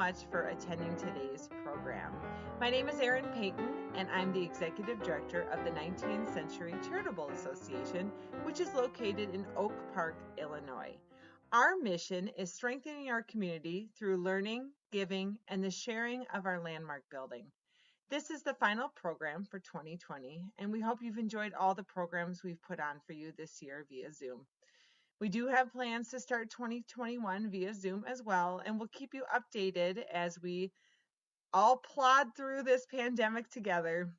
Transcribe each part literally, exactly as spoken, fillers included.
much for attending today's program. My name is Erin Payton, and I'm the Executive Director of the nineteenth Century Charitable Association, which is located in Oak Park, Illinois. Our mission is strengthening our community through learning, giving, and the sharing of our landmark building. This is the final program for twenty twenty, and we hope you've enjoyed all the programs we've put on for you this year via Zoom. We do have plans to start twenty twenty-one via Zoom as well, and we'll keep you updated as we all plod through this pandemic together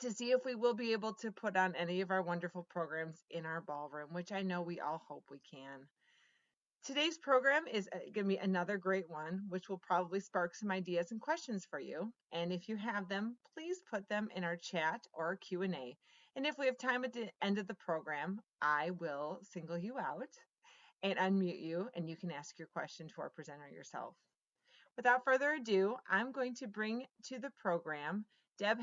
to see if we will be able to put on any of our wonderful programs in our ballroom, which I know we all hope we can. Today's program is going to be another great one, which will probably spark some ideas and questions for you. And if you have them, please put them in our chat or Q and A. And if we have time at the end of the program, I will single you out and unmute you, and you can ask your question to our presenter yourself. Without further ado, I'm going to bring to the program Deb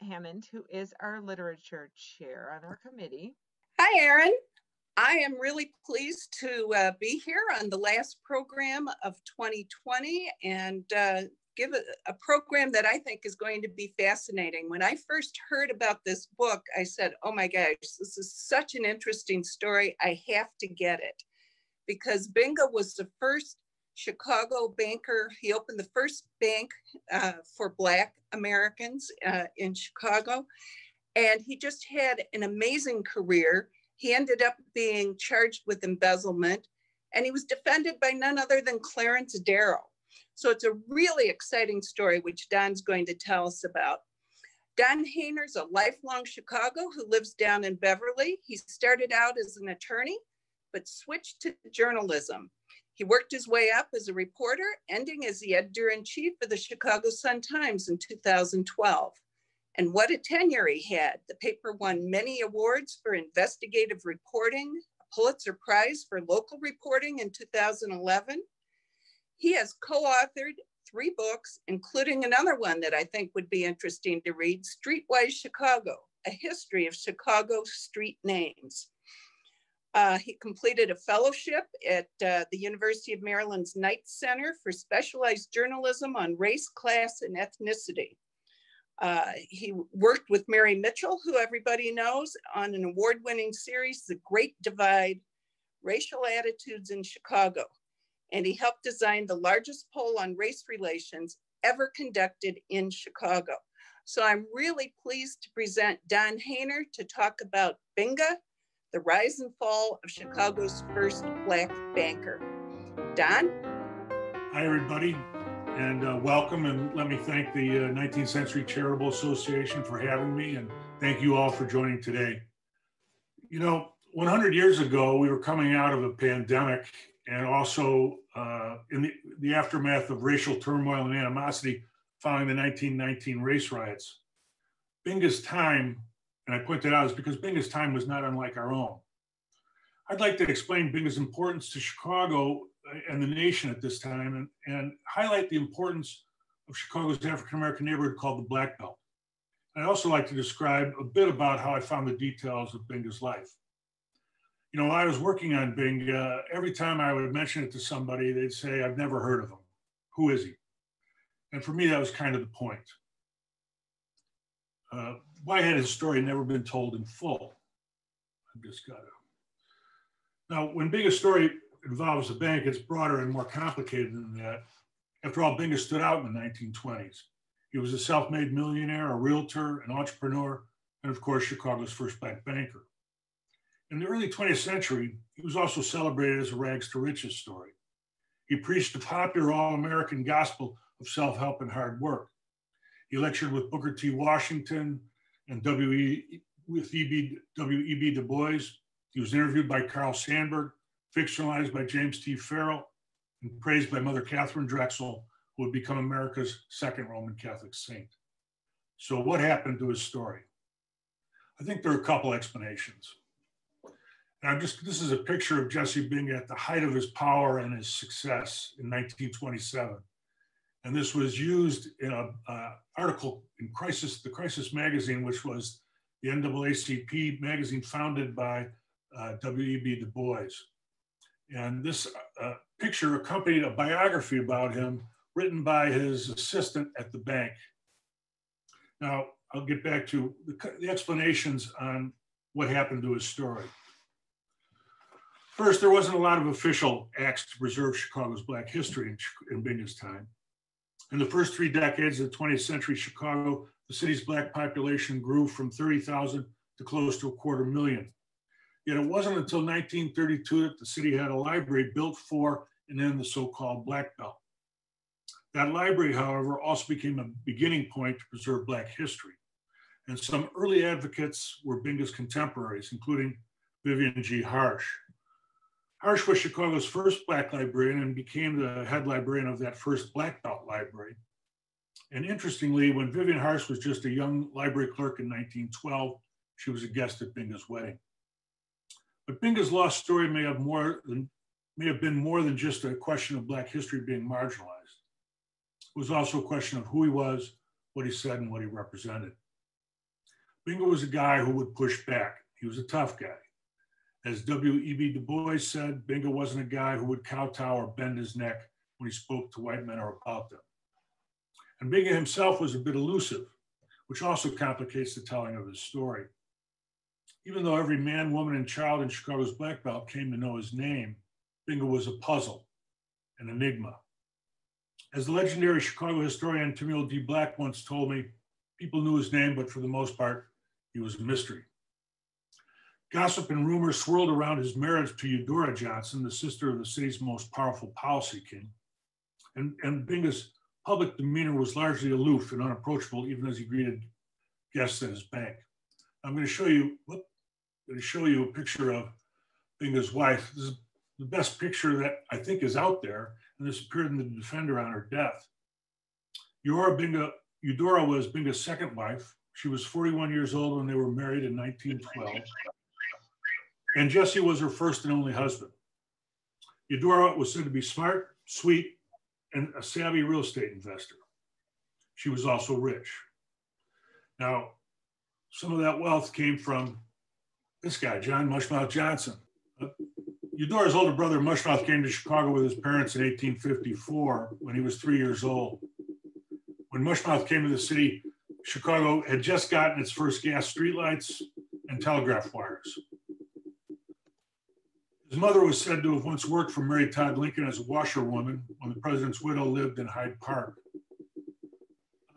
Hammond, who is our literature chair on our committee. Hi, Erin. I am really pleased to uh, be here on the last program of twenty twenty and uh, give a, a program that I think is going to be fascinating. When I first heard about this book, I said, oh my gosh, this is such an interesting story. I have to get it, because Binga was the first Chicago banker. He opened the first bank uh, for Black Americans uh, in Chicago, and he just had an amazing career. He ended up being charged with embezzlement, and he was defended by none other than Clarence Darrow. So it's a really exciting story, which Don's going to tell us about. Don Hayner's a lifelong Chicago who lives down in Beverly. He started out as an attorney, but switched to journalism. He worked his way up as a reporter, ending as the editor-in-chief of the Chicago Sun-Times in two thousand twelve. And what a tenure he had. The paper won many awards for investigative reporting, a Pulitzer Prize for local reporting in two thousand eleven. He has co-authored three books, including another one that I think would be interesting to read, Streetwise Chicago, A History of Chicago Street Names. Uh, he completed a fellowship at uh, the University of Maryland's Knight Center for specialized journalism on race, class, and ethnicity. Uh, he worked with Mary Mitchell, who everybody knows, on an award-winning series, The Great Divide, Racial Attitudes in Chicago. And he helped design the largest poll on race relations ever conducted in Chicago. So I'm really pleased to present Don Hayner to talk about Binga, the rise and fall of Chicago's first Black banker. Don? Hi, everybody. And uh, welcome, and let me thank the uh, nineteenth Century Charitable Association for having me, and thank you all for joining today. You know, one hundred years ago, we were coming out of a pandemic, and also uh, in the, the aftermath of racial turmoil and animosity following the nineteen nineteen race riots. Binga's time, and I point that out, is because Binga's time was not unlike our own. I'd like to explain Binga's importance to Chicago and the nation at this time, and, and highlight the importance of Chicago's African-American neighborhood called the Black Belt. I'd also like to describe a bit about how I found the details of Binga's life. You know, while I was working on Binga, every time I would mention it to somebody, they'd say, I've never heard of him. Who is he? And for me, that was kind of the point. Uh, why had his story never been told in full? I've just got to. Now, when Binga's story involves the bank, it's broader and more complicated than that. After all, Binga stood out in the nineteen twenties. He was a self-made millionaire, a realtor, an entrepreneur, and of course, Chicago's first Black banker. In the early twentieth century, he was also celebrated as a rags to riches story. He preached the popular all-American gospel of self-help and hard work. He lectured with Booker T. Washington and W E B Du Bois. He was interviewed by Carl Sandburg, fictionalized by James T. Farrell, and praised by Mother Catherine Drexel, who would become America's second Roman Catholic saint. So what happened to his story? I think there are a couple explanations. And I'm just, this is a picture of Jesse Binga at the height of his power and his success in nineteen twenty-seven. And this was used in an uh, article in Crisis, the Crisis magazine, which was the N double A C P magazine founded by uh, W E B Du Bois. And this uh, picture accompanied a biography about him written by his assistant at the bank. Now, I'll get back to the, the explanations on what happened to his story. First, there wasn't a lot of official acts to preserve Chicago's Black history in, in Binga's time. In the first three decades of the twentieth century Chicago, the city's Black population grew from thirty thousand to close to a quarter million. Yet it wasn't until nineteen thirty-two that the city had a library built for and in the so-called Black Belt. That library, however, also became a beginning point to preserve Black history. And some early advocates were Binga's contemporaries, including Vivian G. Harsh. Harsh was Chicago's first Black librarian and became the head librarian of that first Black Belt library. And interestingly, when Vivian Harsh was just a young library clerk in nineteen twelve, she was a guest at Binga's wedding. But Binga's lost story may have, more than, may have been more than just a question of Black history being marginalized. It was also a question of who he was, what he said, and what he represented. Binga was a guy who would push back. He was a tough guy. As W E B Du Bois said, Binga wasn't a guy who would kowtow or bend his neck when he spoke to white men or about them. And Binga himself was a bit elusive, which also complicates the telling of his story. Even though every man, woman, and child in Chicago's Black Belt came to know his name, Binga was a puzzle, an enigma. As the legendary Chicago historian Samuel D. Black once told me, people knew his name, but for the most part, he was a mystery. Gossip and rumor swirled around his marriage to Eudora Johnson, the sister of the city's most powerful policy king, and, and Binga's public demeanor was largely aloof and unapproachable, even as he greeted guests at his bank. I'm going to show you, whoop, I'm going to show you a picture of Binga's wife. This is the best picture that I think is out there, and this appeared in the Defender on her death. Eudora Binga, Eudora was Binga's second wife. She was forty-one years old when they were married in nineteen twelve. And Jesse was her first and only husband. Eudora was said to be smart, sweet, and a savvy real estate investor. She was also rich. Now, some of that wealth came from this guy, John Mushmouth Johnson. Eudora's older brother, Mushmouth, came to Chicago with his parents in eighteen fifty-four when he was three years old. When Mushmouth came to the city, Chicago had just gotten its first gas streetlights and telegraph wires. His mother was said to have once worked for Mary Todd Lincoln as a washerwoman when the president's widow lived in Hyde Park.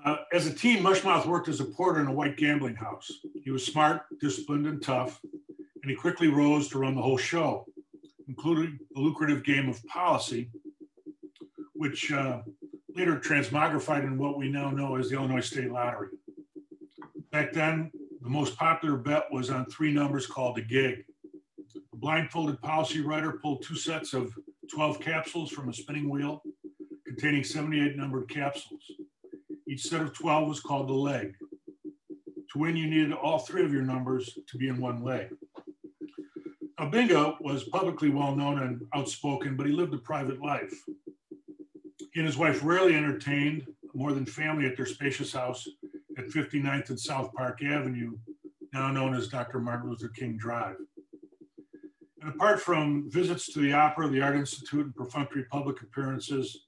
Uh, as a teen, Mushmouth worked as a porter in a white gambling house. He was smart, disciplined, and tough, and he quickly rose to run the whole show, including the lucrative game of policy, which uh, later transmogrified in what we now know as the Illinois State Lottery. Back then, the most popular bet was on three numbers called a gig. A blindfolded policy writer pulled two sets of twelve capsules from a spinning wheel containing seventy-eight numbered capsules. Each set of twelve was called a leg. To win, you needed all three of your numbers to be in one leg. Now, Binga was publicly well-known and outspoken, but he lived a private life. He and his wife rarely entertained more than family at their spacious house at fifty-ninth and South Park Avenue, now known as Doctor Martin Luther King Drive. And apart from visits to the opera, the Art Institute, and perfunctory public appearances,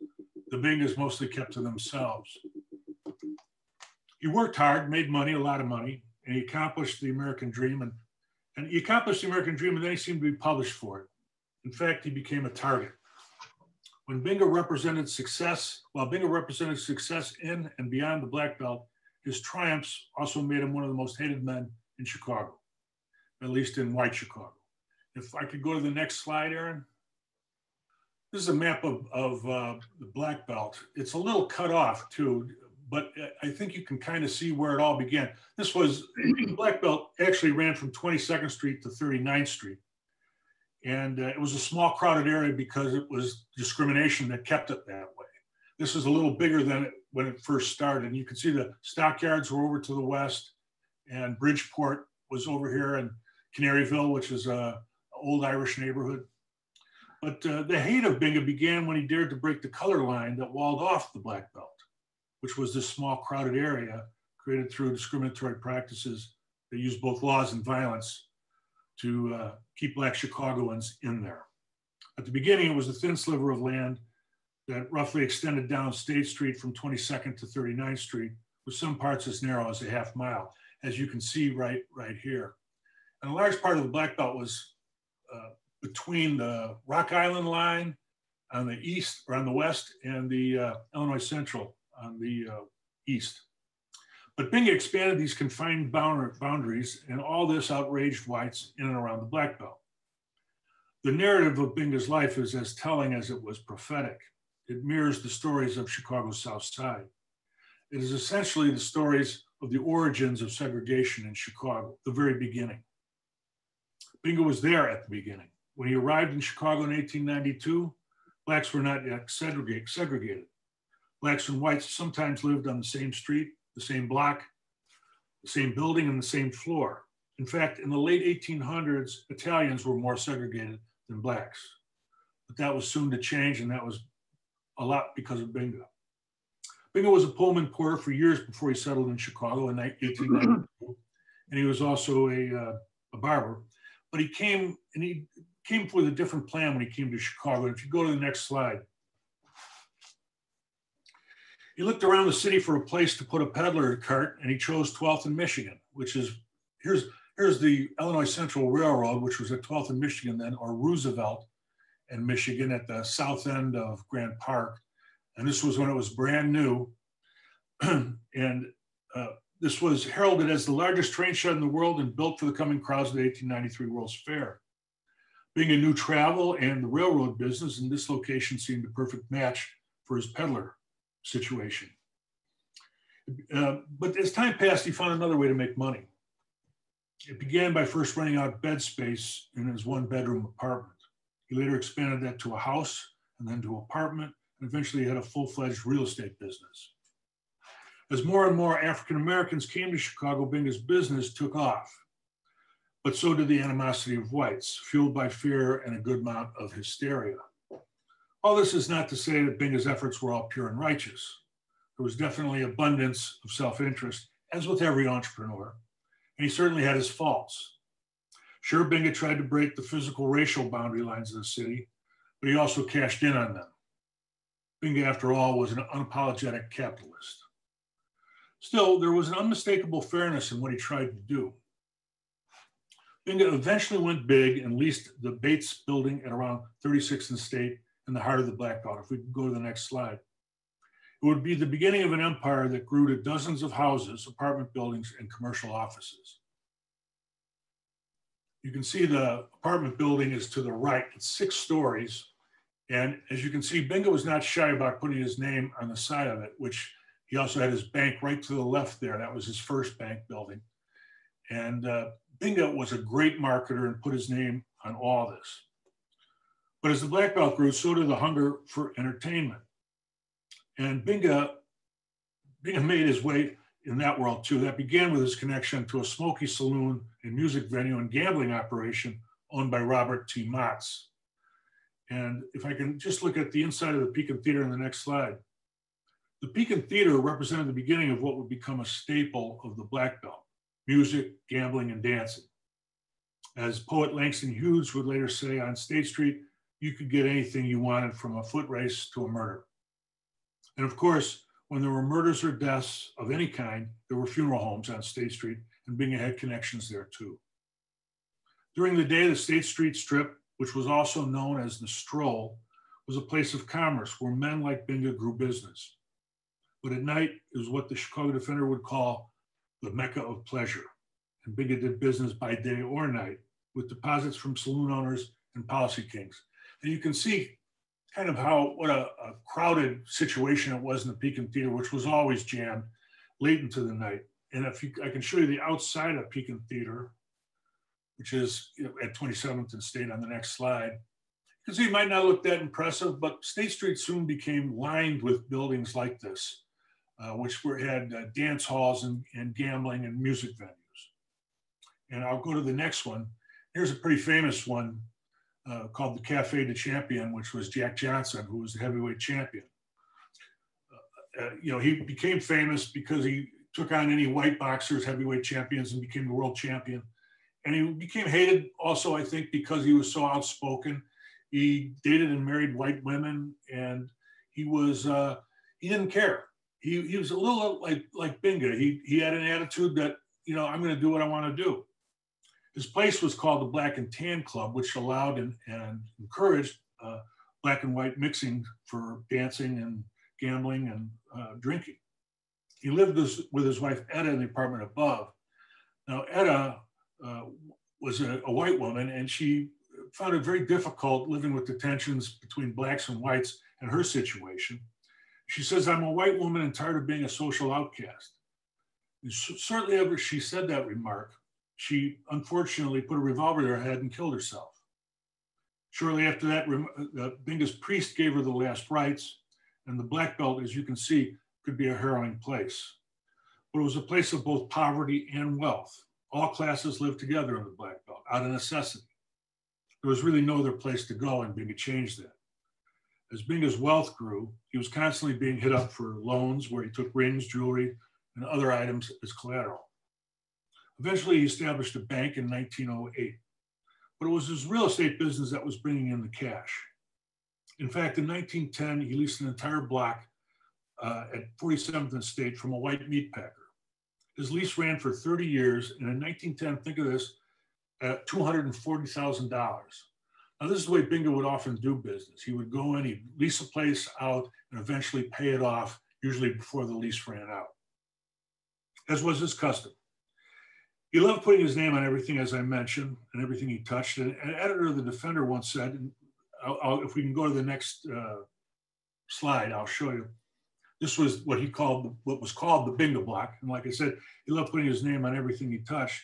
the Bingas mostly kept to themselves. He worked hard, made money, a lot of money, and he accomplished the American dream. And, and he accomplished the American dream, and then he seemed to be published for it. In fact, he became a target. When Binga represented success, while Binga represented success in and beyond the Black Belt, his triumphs also made him one of the most hated men in Chicago, at least in white Chicago. If I could go to the next slide, Erin. This is a map of, of uh, the Black Belt. It's a little cut off too, but I think you can kind of see where it all began. This was, the Black Belt actually ran from twenty-second Street to thirty-ninth Street. And uh, it was a small crowded area because it was discrimination that kept it that way. This was a little bigger than it, when it first started. And you can see the stockyards were over to the west and Bridgeport was over here and Canaryville, which is a old Irish neighborhood. But uh, the hate of Binga began when he dared to break the color line that walled off the Black Belt, which was this small crowded area created through discriminatory practices that used both laws and violence to uh, keep Black Chicagoans in there. At the beginning, it was a thin sliver of land that roughly extended down State Street from twenty-second to thirty-ninth Street, with some parts as narrow as a half mile, as you can see right, right here. And a large part of the Black Belt was uh, between the Rock Island line on the east, or on the west, and the uh, Illinois Central on the uh, east. But Binga expanded these confined boundaries, and all this outraged whites in and around the Black Belt. The narrative of Binga's life is as telling as it was prophetic. It mirrors the stories of Chicago's South Side. It is essentially the stories of the origins of segregation in Chicago, the very beginning. Binga was there at the beginning. When he arrived in Chicago in eighteen ninety-two, Blacks were not yet segregated. Blacks and whites sometimes lived on the same street, the same block, the same building, and the same floor. In fact, in the late eighteen hundreds, Italians were more segregated than Blacks. But that was soon to change, and that was a lot because of Binga. Binga was a Pullman porter for years before he settled in Chicago in eighteen ninety-two, and he was also a, uh, a barber. But he came, and he came with a different plan when he came to Chicago. And if you go to the next slide, he looked around the city for a place to put a peddler cart, and he chose twelfth and Michigan, which is, here's, here's the Illinois Central Railroad, which was at twelfth and Michigan then, or Roosevelt and Michigan at the south end of Grant Park. And this was when it was brand new. And uh, this was heralded as the largest train shed in the world and built for the coming crowds of the eighteen ninety-three World's Fair. Being a new travel and the railroad business, and this location seemed a perfect match for his peddler situation. Uh, but as time passed, he found another way to make money. It began by first renting out bed space in his one bedroom apartment. He later expanded that to a house and then to an apartment, and eventually had a full-fledged real estate business. As more and more African-Americans came to Chicago, Binga's business took off, but so did the animosity of whites, fueled by fear and a good amount of hysteria. All this is not to say that Binga's efforts were all pure and righteous. There was definitely abundance of self-interest, as with every entrepreneur, and he certainly had his faults. Sure, Binga tried to break the physical racial boundary lines of the city, but he also cashed in on them. Binga, after all, was an unapologetic capitalist. Still, there was an unmistakable fairness in what he tried to do. Binga eventually went big and leased the Bates building at around thirty-sixth and State, in the heart of the Black Belt. If we can go to the next slide. It would be the beginning of an empire that grew to dozens of houses, apartment buildings, and commercial offices. You can see the apartment building is to the right, it's six stories. And as you can see, Binga was not shy about putting his name on the side of it, which he also had his bank right to the left there. That was his first bank building. And uh, Binga was a great marketer and put his name on all this. But as the Black Belt grew, so did the hunger for entertainment. And Binga, Binga made his way in that world too. That began with his connection to a smoky saloon and music venue and gambling operation owned by Robert T. Motz. And if I can just look at the inside of the Pekin Theater in the next slide. The Pekin Theater represented the beginning of what would become a staple of the Black Belt: music, gambling, and dancing. As poet Langston Hughes would later say, on State Street, you could get anything you wanted, from a foot race to a murder. And of course, when there were murders or deaths of any kind, there were funeral homes on State Street, and Binga had connections there too. During the day, the State Street Strip, which was also known as the Stroll, was a place of commerce where men like Binga grew business. But at night, it was what the Chicago Defender would call the Mecca of Pleasure. And Binga did business by day or night, with deposits from saloon owners and policy kings. And you can see kind of how, what a, a crowded situation it was in the Pekin Theater, which was always jammed late into the night. And if you, I can show you the outside of Pekin Theater, which is at twenty-seventh and State on the next slide. You can see it might not look that impressive, but State Street soon became lined with buildings like this, uh, which were, had uh, dance halls and, and gambling and music venues. And I'll go to the next one. Here's a pretty famous one, Uh, called the Cafe de Champion, which was Jack Johnson, who was the heavyweight champion. Uh, uh, you know, he became famous because he took on any white boxers, heavyweight champions, and became the world champion. And he became hated also, I think, because he was so outspoken. He dated and married white women, and He was, uh, he didn't care. He, he was a little like, like Binga. He, he had an attitude that, you know, I'm going to do what I want to do. His place was called the Black and Tan Club, which allowed and, and encouraged uh, black and white mixing for dancing and gambling and uh, drinking. He lived this, with his wife, Etta, in the apartment above. Now, Etta uh, was a, a white woman, and she found it very difficult living with the tensions between blacks and whites and her situation. She says, I'm a white woman and tired of being a social outcast. And certainly ever she said that remark, she unfortunately put a revolver to her head and killed herself. Shortly after that, uh, Binga's priest gave her the last rites, and the Black Belt, as you can see, could be a harrowing place. But it was a place of both poverty and wealth. All classes lived together in the Black Belt, out of necessity. There was really no other place to go, and Binga changed that. As Binga's wealth grew, he was constantly being hit up for loans where he took rings, jewelry, and other items as collateral. Eventually, he established a bank in nineteen oh eight, but it was his real estate business that was bringing in the cash. In fact, in nineteen ten, he leased an entire block uh, at forty-seventh and State from a white meatpacker. His lease ran for thirty years, and in nineteen ten, think of this, at two hundred forty thousand dollars. Now, this is the way Binga would often do business. He would go in, he'd lease a place out, and eventually pay it off, usually before the lease ran out, as was his custom. He loved putting his name on everything, as I mentioned, and everything he touched. And an editor of the Defender once said, and I'll, I'll, if we can go to the next uh, slide, I'll show you. This was what he called, what was called the Binga Block. And like I said, he loved putting his name on everything he touched.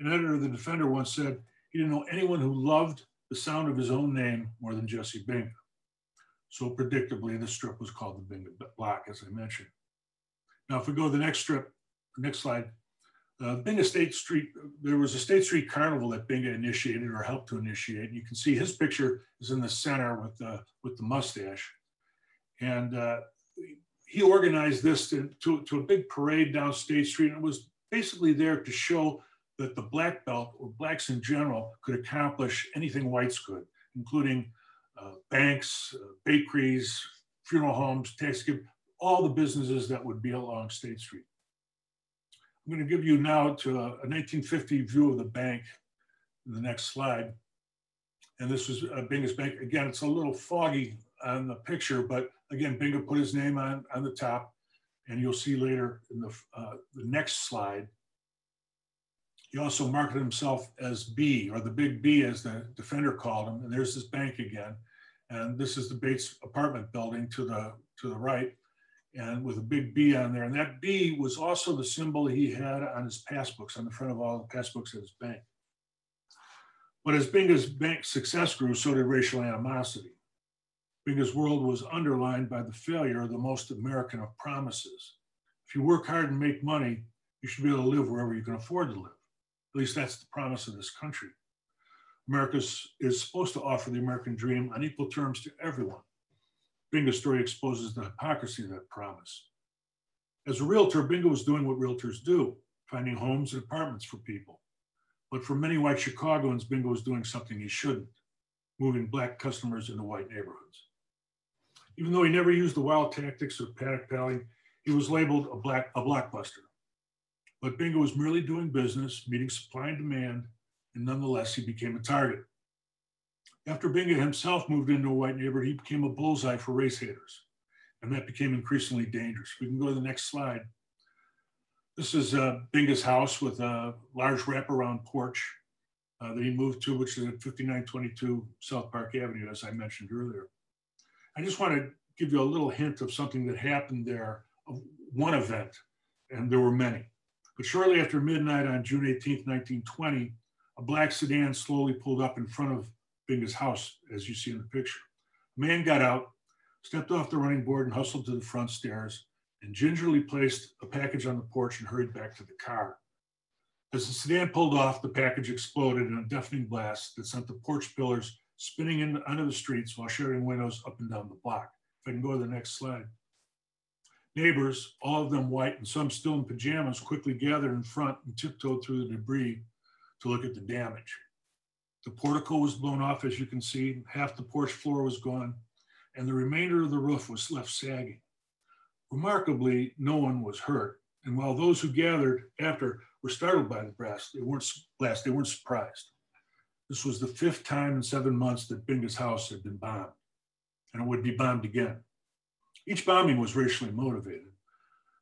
An editor of the Defender once said, he didn't know anyone who loved the sound of his own name more than Jesse Binga. So predictably, the strip was called the Binga Block, as I mentioned. Now, if we go to the next strip, next slide, uh, Binga State Street, there was a State Street carnival that Binga initiated or helped to initiate. You can see his picture is in the center with the, with the mustache. And uh, he organized this to, to, to a big parade down State Street, and it was basically there to show that the Black Belt, or blacks in general, could accomplish anything whites could, including uh, banks, uh, bakeries, funeral homes, tax giving, all the businesses that would be along State Street. I'm going to give you now to a, a nineteen fifty view of the bank in the next slide. And this was uh, Binga's bank. Again, it's a little foggy on the picture, but again, Binga put his name on, on the top, and you'll see later in the, uh, the next slide. He also marketed himself as B, or the Big B, as the Defender called him. And there's this bank again. And this is the Bates apartment building to the, to the right, and with a big B on there. And that B was also the symbol he had on his passbooks, on the front of all the passbooks at his bank. But as Binga's bank success grew, so did racial animosity. Binga's world was underlined by the failure of the most American of promises. If you work hard and make money, you should be able to live wherever you can afford to live. At least that's the promise of this country. America is supposed to offer the American dream on equal terms to everyone. Binga's story exposes the hypocrisy of that promise. As a realtor, Binga was doing what realtors do, finding homes and apartments for people. But for many white Chicagoans, Binga was doing something he shouldn't, moving black customers into white neighborhoods. Even though he never used the wild tactics of paddock palling, he was labeled a, black, a blockbuster. But Binga was merely doing business, meeting supply and demand, and nonetheless, he became a target. After Binga himself moved into a white neighborhood, he became a bullseye for race haters, and that became increasingly dangerous. We can go to the next slide. This is uh, Binga's house with a large wraparound porch uh, that he moved to, which is at fifty-nine twenty-two South Park Avenue, as I mentioned earlier. I just want to give you a little hint of something that happened there, of one event, and there were many. But shortly after midnight on June eighteenth, nineteen twenty, a black sedan slowly pulled up in front of Binga's house, as you see in the picture. A man got out, stepped off the running board, and hustled to the front stairs, and gingerly placed a package on the porch and hurried back to the car. As the sedan pulled off, the package exploded in a deafening blast that sent the porch pillars spinning in, onto the streets while shattering windows up and down the block. If I can go to the next slide. Neighbors, all of them white and some still in pajamas, quickly gathered in front and tiptoed through the debris to look at the damage. The portico was blown off, as you can see. Half the porch floor was gone. and the remainder of the roof was left sagging. Remarkably, no one was hurt, and while those who gathered after were startled by the blast, they weren't, blast, they weren't surprised. This was the fifth time in seven months that Binga's house had been bombed, and it would be bombed again. Each bombing was racially motivated.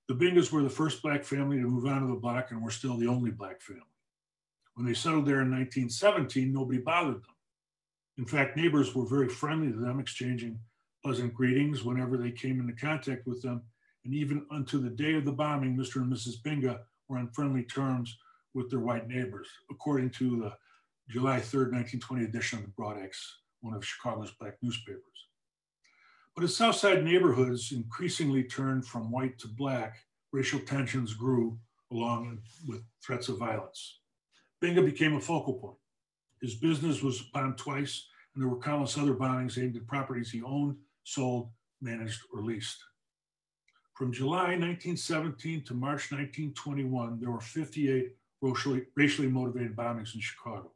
The Bingas were the first Black family to move onto the block and were still the only Black family. When they settled there in nineteen seventeen, nobody bothered them. In fact, neighbors were very friendly to them, exchanging pleasant greetings whenever they came into contact with them. And even unto the day of the bombing, Mister and Missus Binga were on friendly terms with their white neighbors, according to the July third, nineteen twenty edition of The Broad Axe, one of Chicago's Black newspapers. But as Southside neighborhoods increasingly turned from white to Black, racial tensions grew along with threats of violence. Binga became a focal point. His business was bombed twice, and there were countless other bombings aimed at properties he owned, sold, managed, or leased. From July nineteen seventeen to March nineteen twenty-one, there were fifty-eight racially, racially motivated bombings in Chicago.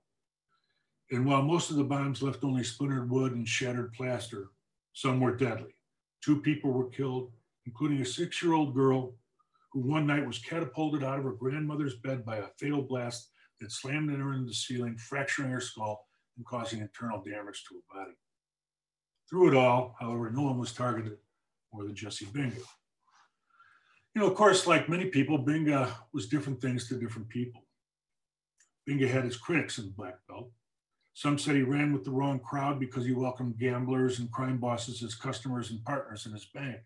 And while most of the bombs left only splintered wood and shattered plaster, some were deadly. Two people were killed, including a six-year-old girl who one night was catapulted out of her grandmother's bed by a fatal blast that slammed her into the ceiling, fracturing her skull and causing internal damage to her body. Through it all, however, no one was targeted more than Jesse Binga. You know, of course, like many people, Binga was different things to different people. Binga had his critics in the Black Belt. Some said he ran with the wrong crowd because he welcomed gamblers and crime bosses as customers and partners in his bank.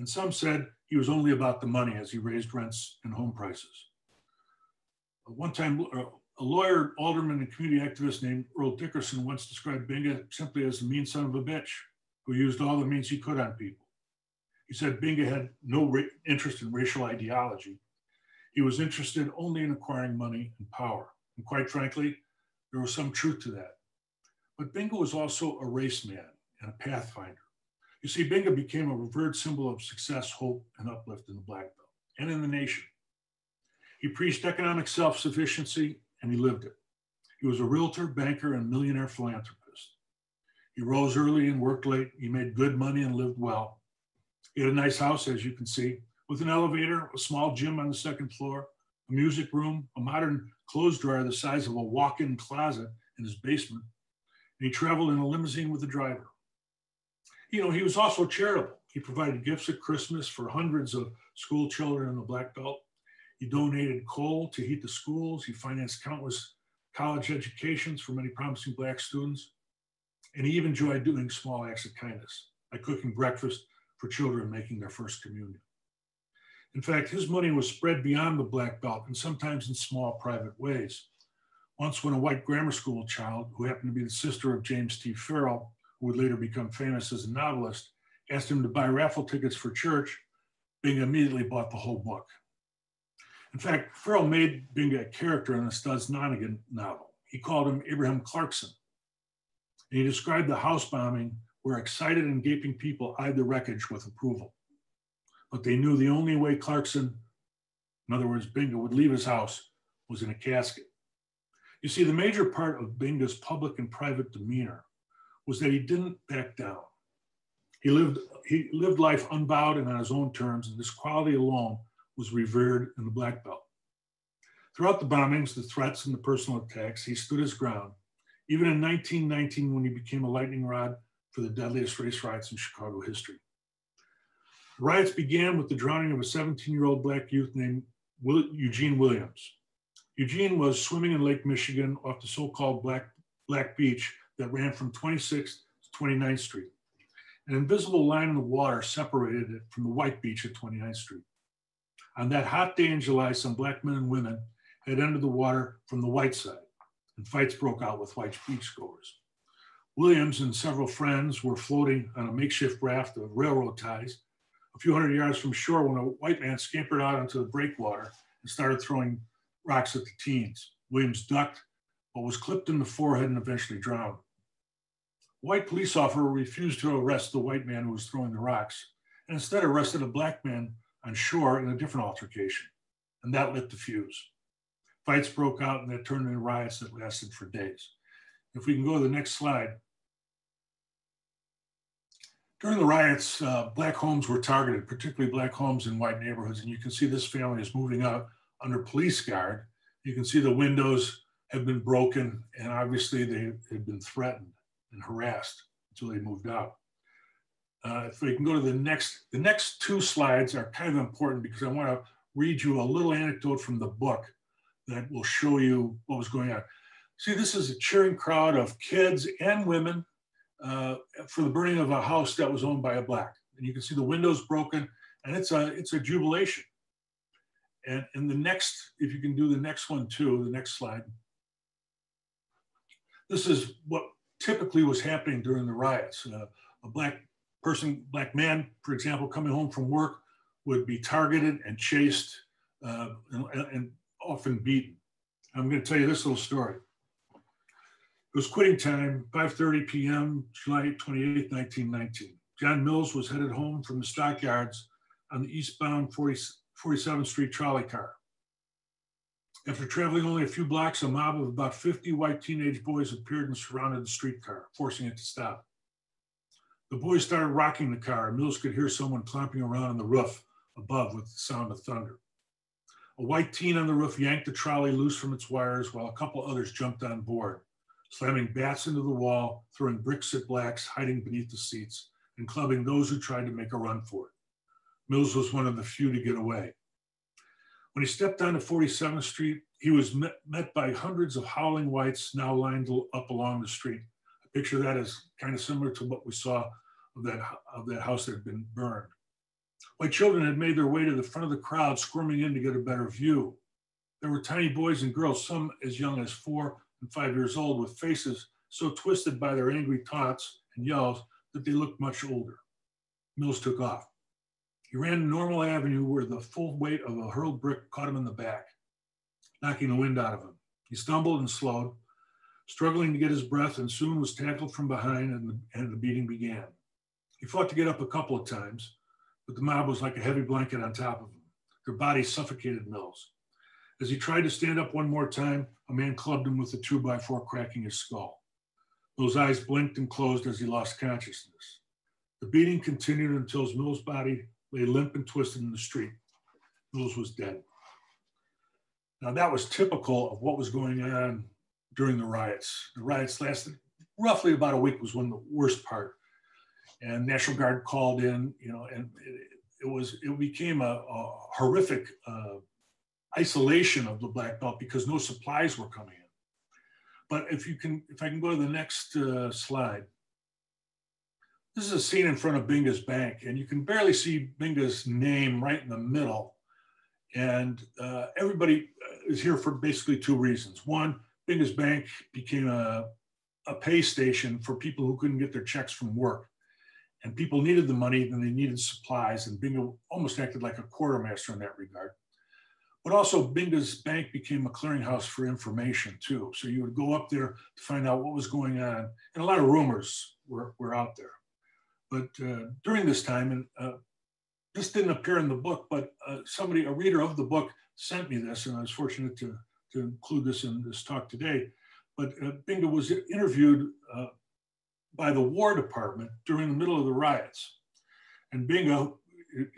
And some said he was only about the money as he raised rents and home prices. One time, a lawyer, alderman, and community activist named Earl Dickerson once described Binga simply as a mean son of a bitch who used all the means he could on people. He said Binga had no interest in racial ideology. He was interested only in acquiring money and power. And quite frankly, there was some truth to that. But Binga was also a race man and a pathfinder. You see, Binga became a revered symbol of success, hope, and uplift in the Black Belt and in the nation. He preached economic self-sufficiency, and he lived it. He was a realtor, banker, and millionaire philanthropist. He rose early and worked late. He made good money and lived well. He had a nice house, as you can see, with an elevator, a small gym on the second floor, a music room, a modern clothes dryer the size of a walk-in closet in his basement, and he traveled in a limousine with a driver. You know, he was also charitable. He provided gifts at Christmas for hundreds of school children in the Black Belt. He donated coal to heat the schools. He financed countless college educations for many promising Black students. And he even enjoyed doing small acts of kindness, like cooking breakfast for children making their first communion. In fact, his money was spread beyond the Black Belt and sometimes in small private ways. Once when a white grammar school child, who happened to be the sister of James T. Farrell, who would later become famous as a novelist, asked him to buy raffle tickets for church, Binga immediately bought the whole book. In fact, Farrell made Binga a character in the Studs Nonigan novel. He called him Abraham Clarkson. And he described the house bombing where excited and gaping people eyed the wreckage with approval. But they knew the only way Clarkson, in other words, Binga, would leave his house was in a casket. You see, the major part of Binga's public and private demeanor was that he didn't back down. He lived, he lived life unbowed and on his own terms, and this quality alone was revered in the Black Belt. Throughout the bombings, the threats, and the personal attacks, he stood his ground, even in nineteen nineteen when he became a lightning rod for the deadliest race riots in Chicago history. The riots began with the drowning of a seventeen-year-old Black youth named Will, Eugene Williams. Eugene was swimming in Lake Michigan off the so-called Black, Black Beach that ran from twenty-sixth to twenty-ninth Street. An invisible line in the water separated it from the white beach at twenty-ninth Street. On that hot day in July, some Black men and women had entered the water from the white side, and fights broke out with white beachgoers. Williams and several friends were floating on a makeshift raft of railroad ties a few hundred yards from shore when a white man scampered out onto the breakwater and started throwing rocks at the teens. Williams ducked, but was clipped in the forehead and eventually drowned. A white police officer refused to arrest the white man who was throwing the rocks, and instead arrested a Black man on shore in a different altercation, and that lit the fuse. Fights broke out and that turned into riots that lasted for days. If we can go to the next slide. During the riots, uh, black homes were targeted, particularly black homes in white neighborhoods. And you can see this family is moving out under police guard. You can see the windows have been broken, and obviously they had been threatened and harassed until they moved out. Uh, if we can go to the next, the next two slides are kind of important because I want to read you a little anecdote from the book that will show you what was going on. See, this is a cheering crowd of kids and women uh, for the burning of a house that was owned by a black. And you can see the windows broken, and it's a, it's a jubilation. And, and the next, if you can do the next one too, the next slide. This is what typically was happening during the riots. Uh, a black person, black man, for example, coming home from work would be targeted and chased uh, and, and often beaten. I'm going to tell you this little story. It was quitting time, five thirty p m, July twenty-eighth, nineteen nineteen. John Mills was headed home from the stockyards on the eastbound forty-seventh Street trolley car. After traveling only a few blocks, a mob of about fifty white teenage boys appeared and surrounded the streetcar, forcing it to stop. The boys started rocking the car, and Mills could hear someone clomping around on the roof above with the sound of thunder. A white teen on the roof yanked the trolley loose from its wires, while a couple others jumped on board, slamming bats into the wall, throwing bricks at blacks hiding beneath the seats, and clubbing those who tried to make a run for it. Mills was one of the few to get away. When he stepped onto forty-seventh Street, he was met, met by hundreds of howling whites now lined up along the street. I picture that as kind of similar to what we saw of that, of that house that had been burned. White children had made their way to the front of the crowd, squirming in to get a better view. There were tiny boys and girls, some as young as four and five years old, with faces so twisted by their angry taunts and yells that they looked much older. Mills took off. He ran to Normal Avenue, where the full weight of a hurled brick caught him in the back, knocking the wind out of him. He stumbled and slowed, struggling to get his breath, and soon was tackled from behind, and the, and the beating began. He fought to get up a couple of times, but the mob was like a heavy blanket on top of him. Their bodies suffocated Mills. As he tried to stand up one more time, a man clubbed him with a two by four, cracking his skull. Mills' eyes blinked and closed as he lost consciousness. The beating continued until Mills' body lay limp and twisted in the street. Mills was dead. Now, that was typical of what was going on during the riots. The riots lasted roughly about a week, was when the worst part. And National Guard called in, you know, and it, it was, it became a, a horrific uh, isolation of the Black Belt because no supplies were coming in. But if you can, if I can go to the next uh, slide. This is a scene in front of Binga's bank, and you can barely see Binga's name right in the middle. And uh, everybody is here for basically two reasons. One, Binga's bank became a, a pay station for people who couldn't get their checks from work. And people needed the money, then they needed supplies, and Binga almost acted like a quartermaster in that regard. But also, Binga's bank became a clearinghouse for information too. So you would go up there to find out what was going on, and a lot of rumors were, were out there. But uh, during this time, and uh, this didn't appear in the book, but uh, somebody, a reader of the book, sent me this, and I was fortunate to, to include this in this talk today. But uh, Binga was interviewed uh, by the War Department during the middle of the riots. And Binga,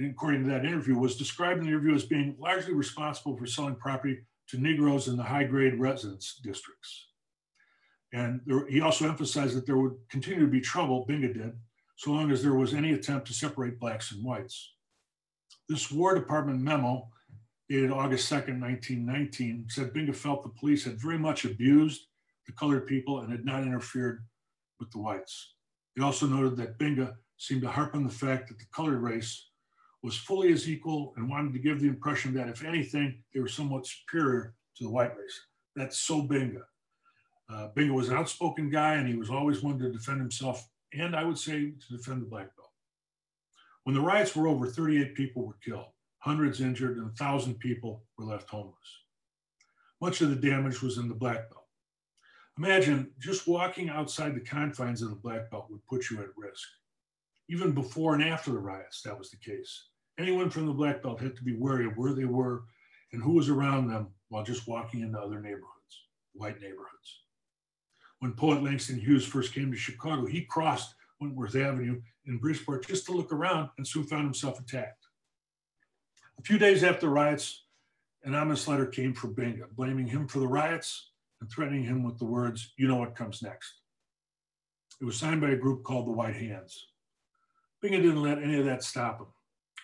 according to that interview, was described in the interview as being largely responsible for selling property to Negroes in the high-grade residence districts. And there, he also emphasized that there would continue to be trouble, Binga did, so long as there was any attempt to separate blacks and whites. This War Department memo, dated August second, nineteen nineteen, said Binga felt the police had very much abused the colored people and had not interfered with the whites. It also noted that Binga seemed to harp on the fact that the colored race was fully as equal and wanted to give the impression that, if anything, they were somewhat superior to the white race. That's so Binga. Uh, Binga was an outspoken guy, and he was always one to defend himself, and I would say to defend the Black Belt. When the riots were over, thirty-eight people were killed, hundreds injured, and one thousand people were left homeless. Much of the damage was in the Black Belt. Imagine just walking outside the confines of the Black Belt would put you at risk. Even before and after the riots, that was the case. Anyone from the Black Belt had to be wary of where they were and who was around them while just walking into other neighborhoods, white neighborhoods. When poet Langston Hughes first came to Chicago, he crossed Wentworth Avenue in Bridgeport just to look around, and soon found himself attacked. A few days after the riots, an ominous letter came from Binga, blaming him for the riots and threatening him with the words, "You know what comes next." It was signed by a group called the White Hands. Binga didn't let any of that stop him.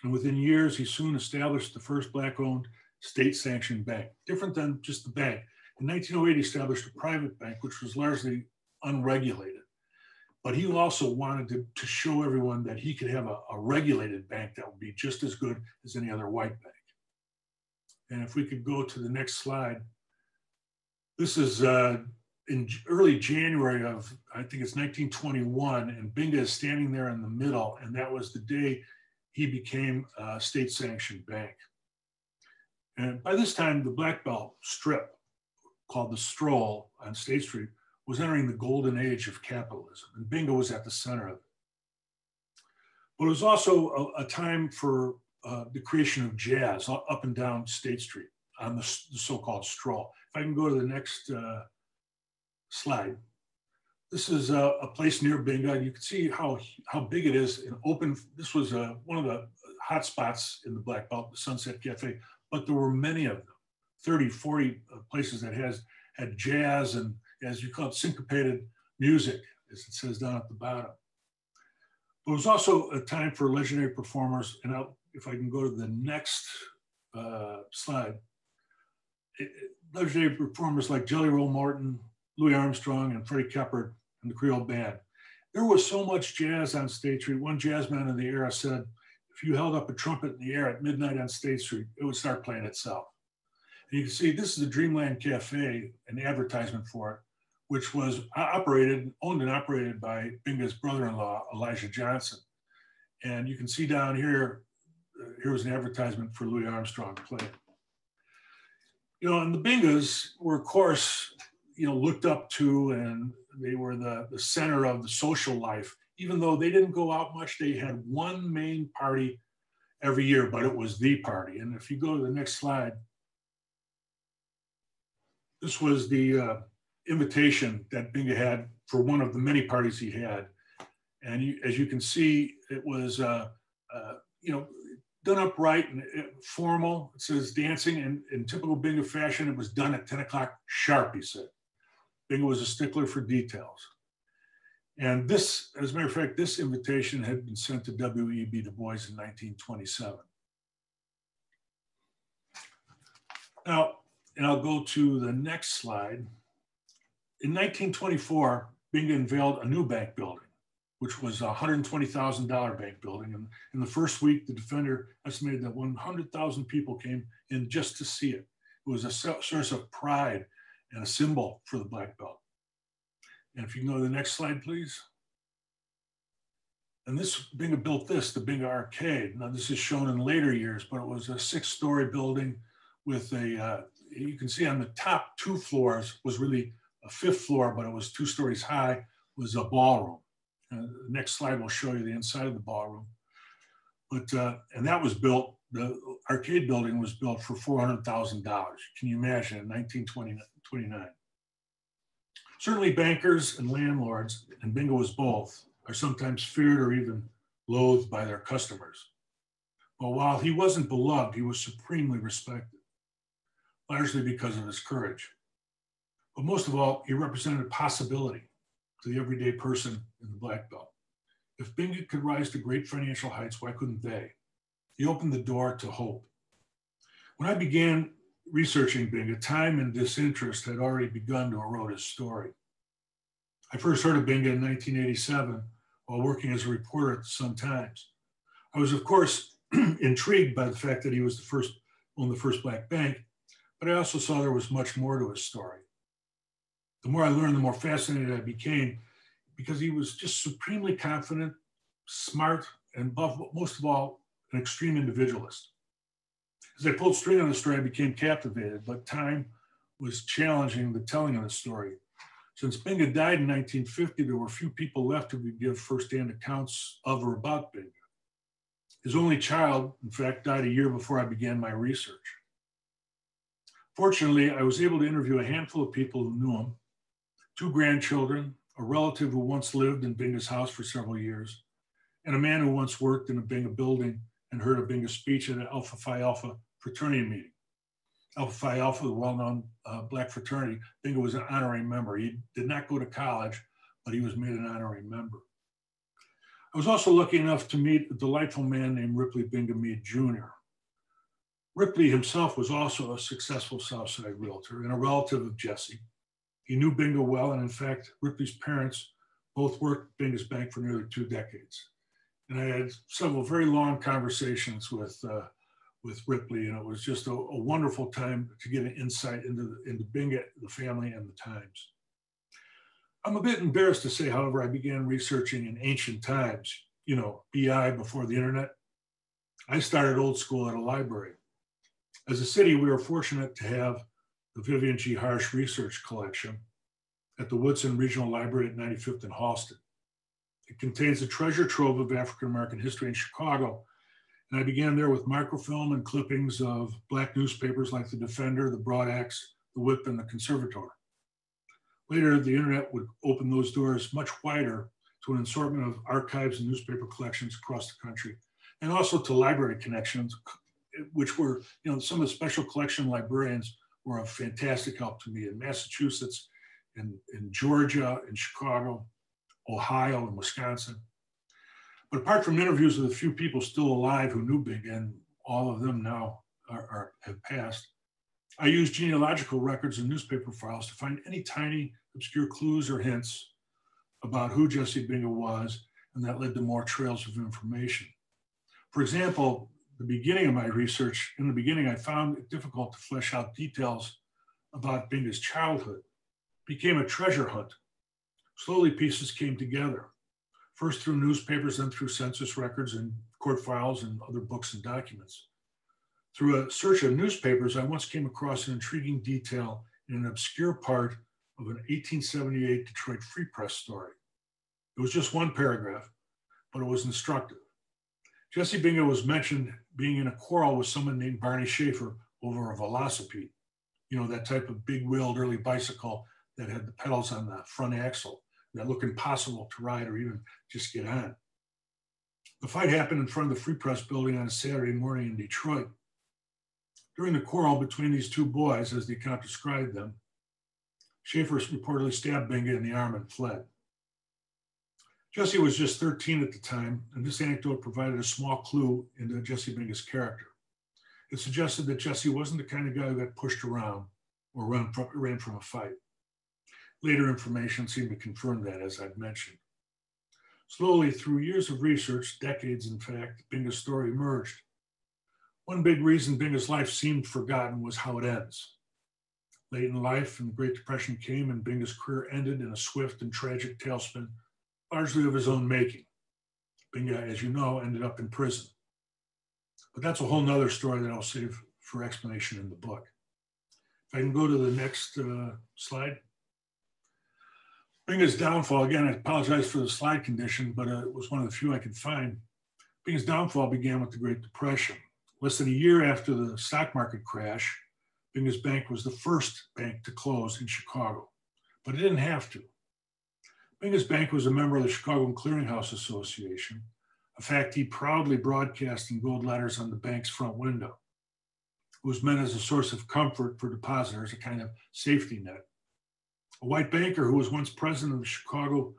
And within years, he soon established the first Black-owned state-sanctioned bank, different than just the bank. In nineteen oh eight, he established a private bank, which was largely unregulated. But he also wanted to, to show everyone that he could have a, a regulated bank that would be just as good as any other white bank. And if we could go to the next slide. This is uh, in early January of, I think it's nineteen twenty-one, and Binga is standing there in the middle, and that was the day he became a state-sanctioned bank. And by this time, the Black Belt strip, called the Stroll on State Street, was entering the golden age of capitalism, and Binga was at the center of it. But it was also a, a time for uh, the creation of jazz up and down State Street on the, the so-called Stroll. If I can go to the next uh, slide. This is a, a place near Binga. You can see how, how big it is and open. This was a, one of the hot spots in the Black Belt, the Sunset Cafe, but there were many of them, thirty, forty places that has had jazz and, as you call it, syncopated music, as it says down at the bottom. But it was also a time for legendary performers. And I'll, if I can go to the next uh, slide, it, legendary performers like Jelly Roll Morton, Louis Armstrong, and Freddie Keppard and the Creole Band. There was so much jazz on State Street. One jazz man in the era said, if you held up a trumpet in the air at midnight on State Street, it would start playing itself. And you can see this is the Dreamland Cafe, an advertisement for it, which was operated, owned and operated by Binga's brother-in-law, Elijah Johnson. And you can see down here, here was an advertisement for Louis Armstrong playing. You know, and the Bingas were, of course, you know, looked up to, and they were the, the center of the social life. Even though they didn't go out much, they had one main party every year, but it was the party. And if you go to the next slide, this was the uh, invitation that Binga had for one of the many parties he had. And you, as you can see, it was, uh, uh, you know, done upright and formal. It says dancing, and in typical Binga fashion, it was done at ten o'clock sharp, he said. Binga was a stickler for details. And this, as a matter of fact, this invitation had been sent to W E B Du Bois in nineteen twenty-seven. Now, and I'll go to the next slide. In nineteen twenty-four, Binga unveiled a new bank building, which was a one hundred twenty thousand dollar bank building. And in the first week, the Defender estimated that one hundred thousand people came in just to see it. It was a source of pride and a symbol for the Black Belt. And if you can go to the next slide, please. And this, Binga built this, the Binga Arcade. Now this is shown in later years, but it was a six-story building with a, uh, you can see on the top two floors was really a fifth floor, but it was two stories high, was a ballroom. Uh, the next slide will show you the inside of the ballroom. But, uh, and that was built, the arcade building was built for four hundred thousand dollars. Can you imagine, in nineteen twenty-nine? Certainly bankers and landlords, and Binga was both, are sometimes feared or even loathed by their customers. But while he wasn't beloved, he was supremely respected, largely because of his courage. But most of all, he represented possibility to the everyday person in the Black Belt. If Binga could rise to great financial heights, why couldn't they? He opened the door to hope. When I began researching Binga, time and disinterest had already begun to erode his story. I first heard of Binga in nineteen eighty-seven while working as a reporter at the Sun-Times. I was, of course, intrigued by the fact that he was the first, owned the first Black bank, but I also saw there was much more to his story. The more I learned, the more fascinated I became, because he was just supremely confident, smart, and above, most of all, an extreme individualist. As I pulled string on the story, I became captivated, but time was challenging the telling of the story. Since Binga died in nineteen fifty, there were few people left who could give firsthand accounts of or about Binga. His only child, in fact, died a year before I began my research. Fortunately, I was able to interview a handful of people who knew him, two grandchildren, a relative who once lived in Binga's house for several years, and a man who once worked in a Binga building and heard a Binga speech at an Alpha Phi Alpha fraternity meeting. Alpha Phi Alpha, the well-known uh, black fraternity, Binga was an honorary member. He did not go to college, but he was made an honorary member. I was also lucky enough to meet a delightful man named Ripley Binga Mead Junior Ripley himself was also a successful South Side realtor and a relative of Jesse. He knew Binga well, and in fact, Ripley's parents both worked at Binga's bank for nearly two decades. And I had several very long conversations with, uh, with Ripley, and it was just a, a wonderful time to get an insight into, the, into Binga, the family, and the times. I'm a bit embarrassed to say, however, I began researching in ancient times, you know, B I before the internet. I started old school at a library. As a city, we were fortunate to have the Vivian G. Harsh Research Collection at the Woodson Regional Library at ninety-fifth and Halsted. It contains a treasure trove of African-American history in Chicago. And I began there with microfilm and clippings of black newspapers like the Defender, the Broad Axe, the Whip, and the Conservator. Later, the internet would open those doors much wider to an assortment of archives and newspaper collections across the country, and also to library connections, which were, you know, some of the special collection librarians were a fantastic help to me in Massachusetts, in, in Georgia, in Chicago, Ohio, and Wisconsin. But apart from interviews with a few people still alive who knew Binga, and all of them now are, are, have passed, I used genealogical records and newspaper files to find any tiny, obscure clues or hints about who Jesse Binga was, and that led to more trails of information. For example, the beginning of my research, in the beginning, I found it difficult to flesh out details about Binga's childhood. It became a treasure hunt. Slowly, pieces came together, first through newspapers, then through census records and court files and other books and documents. Through a search of newspapers, I once came across an intriguing detail in an obscure part of an eighteen seventy-eight Detroit Free Press story. It was just one paragraph, but it was instructive. Jesse Binga was mentioned being in a quarrel with someone named Barney Schaefer over a velocipede, you know, that type of big-wheeled early bicycle that had the pedals on the front axle that looked impossible to ride or even just get on. The fight happened in front of the Free Press building on a Saturday morning in Detroit. During the quarrel between these two boys, as the account described them, Schaefer reportedly stabbed Binga in the arm and fled. Jesse was just thirteen at the time, and this anecdote provided a small clue into Jesse Binga's character. It suggested that Jesse wasn't the kind of guy who got pushed around or ran from, ran from a fight. Later information seemed to confirm that, as I've mentioned. Slowly, through years of research, decades in fact, Binga's story emerged. One big reason Binga's life seemed forgotten was how it ends. Late in life, and the Great Depression came, and Binga's career ended in a swift and tragic tailspin, largely of his own making. Binga, as you know, ended up in prison. But that's a whole nother story that I'll save for explanation in the book. If I can go to the next uh, slide. Binga's downfall, again, I apologize for the slide condition, but uh, it was one of the few I could find. Binga's downfall began with the Great Depression. Less than a year after the stock market crash, Binga's bank was the first bank to close in Chicago, but it didn't have to. Binga's bank was a member of the Chicago Clearinghouse Association, a fact he proudly broadcast in gold letters on the bank's front window. It was meant as a source of comfort for depositors, a kind of safety net. A white banker who was once president of the Chicago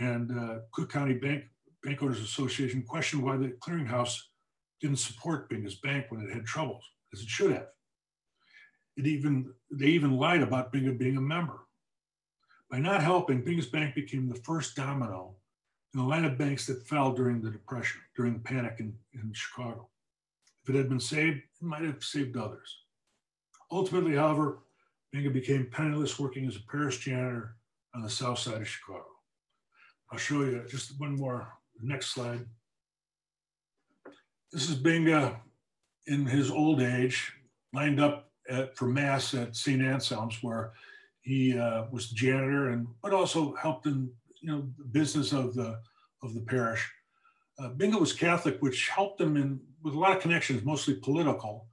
and uh, Cook County Bank, Bank Owners Association questioned why the clearinghouse didn't support Binga's bank when it had troubles, as it should have. It even, they even lied about Binga being a member. By not helping, Binga's bank became the first domino in the line of banks that fell during the Depression, during the panic in, in Chicago. If it had been saved, it might have saved others. Ultimately, however, Binga became penniless working as a parish janitor on the south side of Chicago. I'll show you just one more, next slide. This is Binga in his old age, lined up at, for mass at Saint Anselm's, where he uh, was the janitor, and but also helped in, you know, the business of the of the parish. Uh, Binga was Catholic, which helped him in with a lot of connections, mostly political,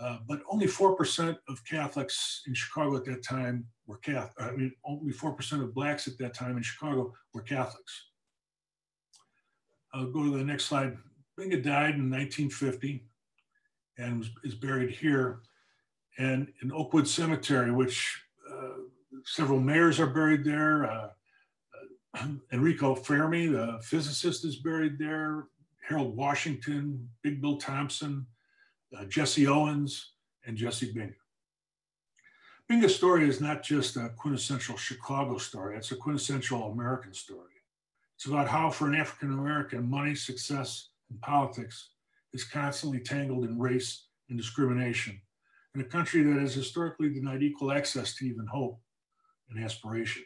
Uh, but only four percent of Catholics in Chicago at that time were Catholic. I mean, only four percent of blacks at that time in Chicago were Catholics. I'll go to the next slide. Binga died in nineteen fifty and was, is buried here and in Oakwood Cemetery, which uh, several mayors are buried there. Uh, uh, Enrico Fermi, the physicist, is buried there. Harold Washington, Big Bill Thompson, Uh, Jesse Owens, and Jesse Binga. Binga's story is not just a quintessential Chicago story, it's a quintessential American story. It's about how for an African-American, money, success, and politics is constantly tangled in race and discrimination in a country that has historically denied equal access to even hope and aspiration.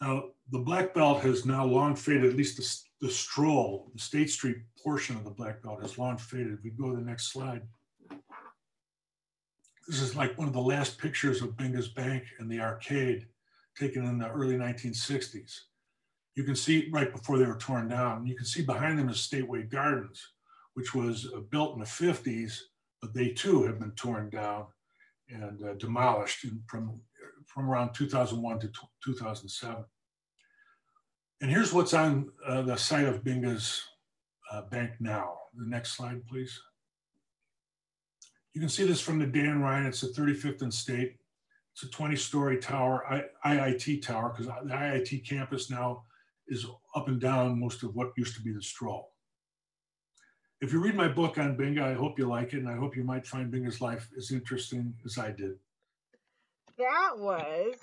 Now, the Black Belt has now long faded, at least the The Stroll, the State Street portion of the Black Belt has long faded. We go to the next slide. This is like one of the last pictures of Binga's Bank and the arcade taken in the early nineteen sixties. You can see right before they were torn down, you can see behind them is Stateway Gardens, which was built in the fifties, but they too have been torn down and uh, demolished in, from, from around two thousand one to two thousand seven. And here's what's on uh, the site of Binga's uh, bank now. The next slide, please. You can see this from the Dan Ryan. It's the thirty-fifth and State. It's a twenty-story tower, I I T tower, because the I I T campus now is up and down most of what used to be the Stroll. If you read my book on Binga, I hope you like it, and I hope you might find Binga's life as interesting as I did. That was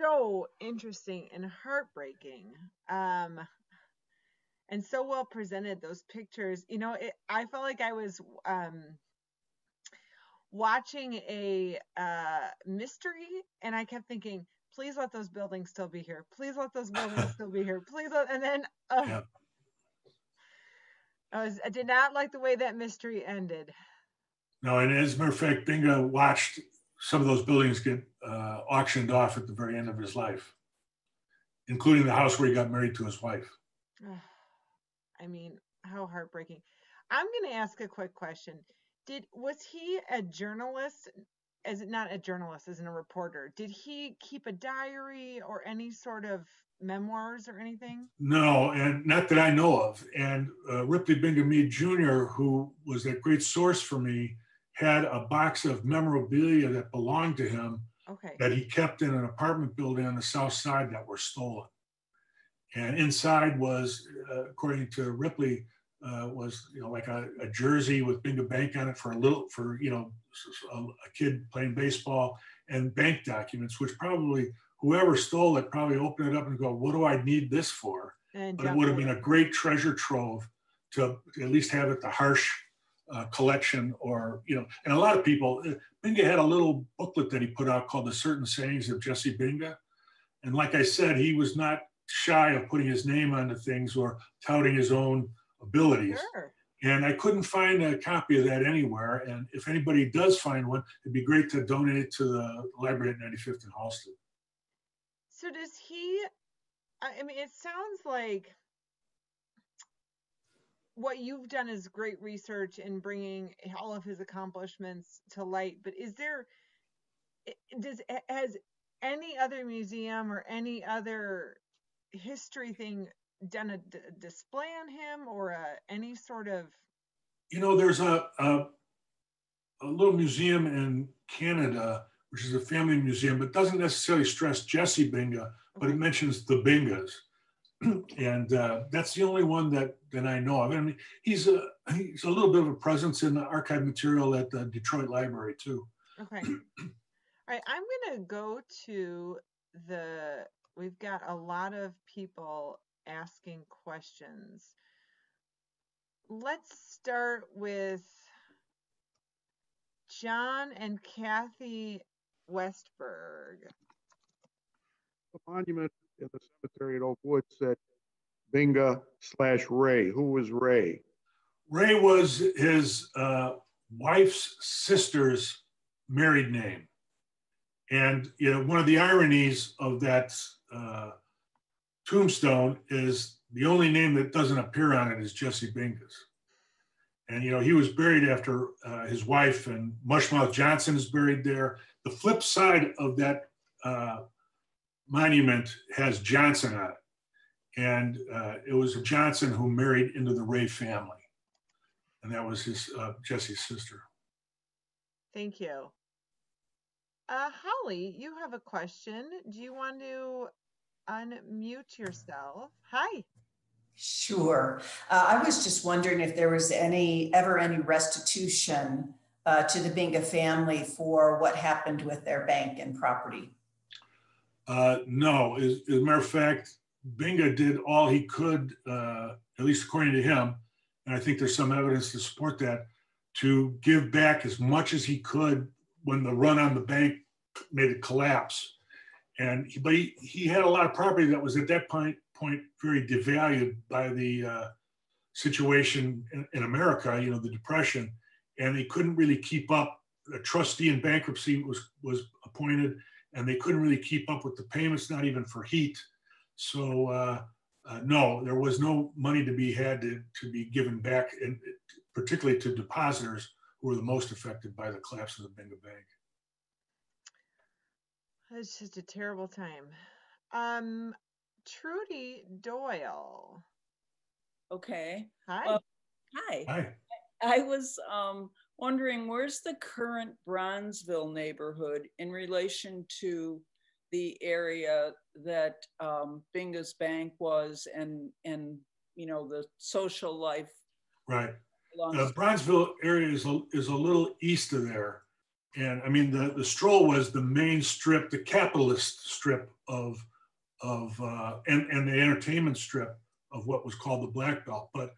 so interesting and heartbreaking, um, and so well presented. Those pictures, you know, it, I felt like I was um, watching a uh, mystery, and I kept thinking, "Please let those buildings still be here. Please let those buildings still be here. Please let." And then uh, yeah. I was—I did not like the way that mystery ended. No, and as a matter of fact, Binga watched some of those buildings get uh, auctioned off at the very end of his life, including the house where he got married to his wife. I mean, how heartbreaking. I'm going to ask a quick question. Did, was he a journalist? As not a journalist, as in a reporter, did he keep a diary or any sort of memoirs or anything? No, and not that I know of. And uh, Ripley Binga Mead Junior, who was that great source for me, had a box of memorabilia that belonged to him, okay, that he kept in an apartment building on the south side that were stolen. And inside was, uh, according to Ripley, uh, was, you know, like a, a jersey with Binga Bank on it for a little, for, you know, a, a kid playing baseball, and bank documents, which probably whoever stole it probably opened it up and go, what do I need this for? And but it would have been a great treasure trove to at least have it the harsh Uh, collection, or, you know, and a lot of people, Binga had a little booklet that he put out called The Certain Sayings of Jesse Binga. And like I said, he was not shy of putting his name onto things or touting his own abilities. Sure. And I couldn't find a copy of that anywhere. And if anybody does find one, it'd be great to donate it to the library at ninety-fifth and Halsted. So does he, I mean, it sounds like what you've done is great research in bringing all of his accomplishments to light, but is there, does, has any other museum or any other history thing done a d display on him, or a, any sort of? You know, there's a, a, a little museum in Canada, which is a family museum, but doesn't necessarily stress Jesse Binga, but it mentions the Bingas. And uh, that's the only one that, that I know of. I mean, he's a, he's a little bit of a presence in the archive material at the Detroit Library, too. Okay. All right. I'm going to go to the, we've got a lot of people asking questions. Let's start with John and Kathy Westberg. The monument in the cemetery at Oak Woods said Binga slash Ray. Who was Ray? Ray was his uh, wife's sister's married name. And, you know, one of the ironies of that uh, tombstone is the only name that doesn't appear on it is Jesse Binga's. And, you know, he was buried after uh, his wife, and Mushmouth Johnson is buried there. The flip side of that uh, monument has Johnson on it. And uh, it was Johnson who married into the Ray family. And that was his uh, Jesse's sister. Thank you. Uh, Holly, you have a question. Do you want to unmute yourself? Hi. Sure. Uh, I was just wondering if there was any ever any restitution uh, to the Binga family for what happened with their bank and property. Uh, no. As, as a matter of fact, Binga did all he could, uh, at least according to him, and I think there's some evidence to support that, to give back as much as he could when the run on the bank made it collapse. And he, but he, he had a lot of property that was at that point point very devalued by the uh, situation in, in America, you know, the Depression, and they couldn't really keep up. A trustee in bankruptcy was, was appointed, and they couldn't really keep up with the payments, not even for heat. So uh, uh, no, there was no money to be had to, to be given back, and particularly to depositors who were the most affected by the collapse of the Binga Bank. It's just a terrible time. Um, Trudy Doyle. Okay. Hi. Uh, hi. Hi. I was um, wondering, where's the current Bronzeville neighborhood in relation to the area that um, Binga's Bank was, and, and you know, the social life? Right. The uh, Bronzeville area is a, is a little east of there. And I mean, the, the Stroll was the main strip, the capitalist strip of, of uh, and, and the entertainment strip of what was called the Black Belt. But